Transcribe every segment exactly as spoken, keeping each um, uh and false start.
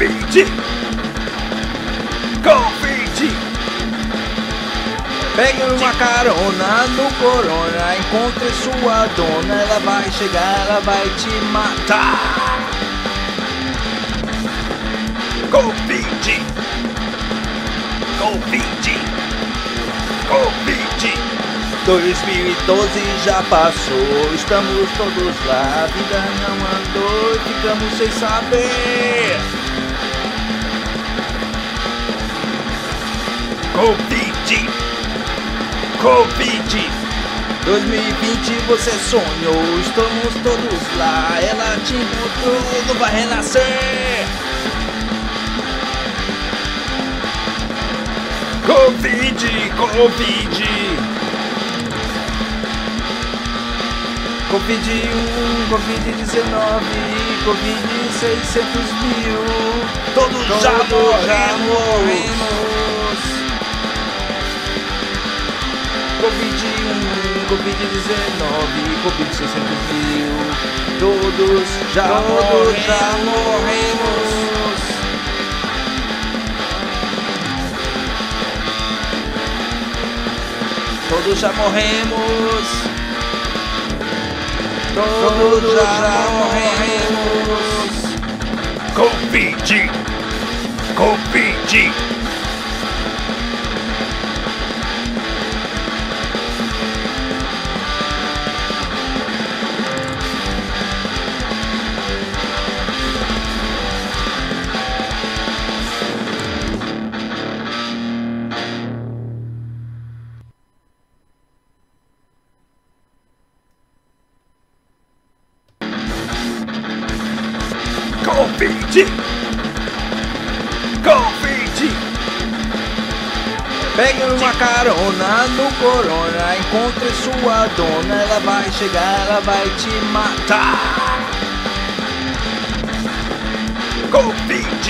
Convite! Convite! Pegue uma carona no Corona, encontre sua dona, ela vai chegar, ela vai te matar. Convite! Convite! Convite! dois mil e doze já passou, estamos todos lá, a vida não andou, ficamos sem saber. Covid, Covid, dois mil e vinte você sonhou, estamos todos lá, ela te encontrou, tudo vai renascer. Covid, Covid. Covid um, Covid dezenove, Covid seiscentos mil. Todos Todo já morremos. Covid um, Covid dezenove, Covid seiscentos mil. Todos já morremos. Todos já morremos. Todos já morremos. Todos já morremos. Covid, Covid, Covid! Covid! Pegue uma carona no Corona, encontre sua dona, ela vai chegar, ela vai te matar. Covid!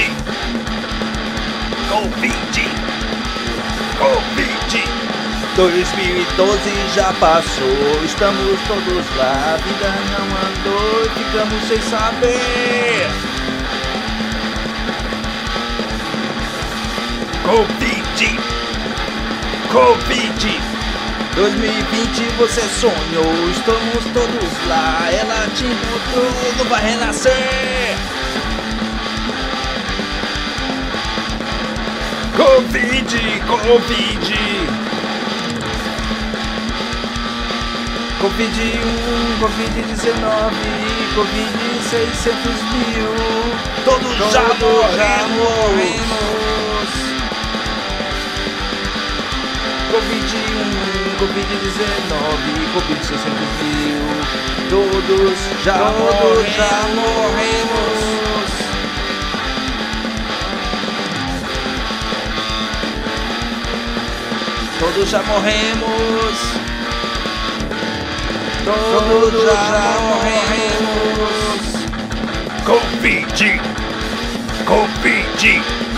Covid! Covid! dois mil e doze já passou, estamos todos lá, a vida não andou, ficamos sem saber. Covid, Covid, dois mil e vinte você sonhou, estamos todos lá, ela te encontrou, tudo vai renascer. Covid, Covid, Covid um, Covid dezenove, Covid seiscentos mil. Todos Todo já morremos. Covid um, Covid dezenove, Covid seiscentos mil. Todos já Todos já morremos. Todos já morremos. Todos, Todos já, já morremos. Covid, Covid.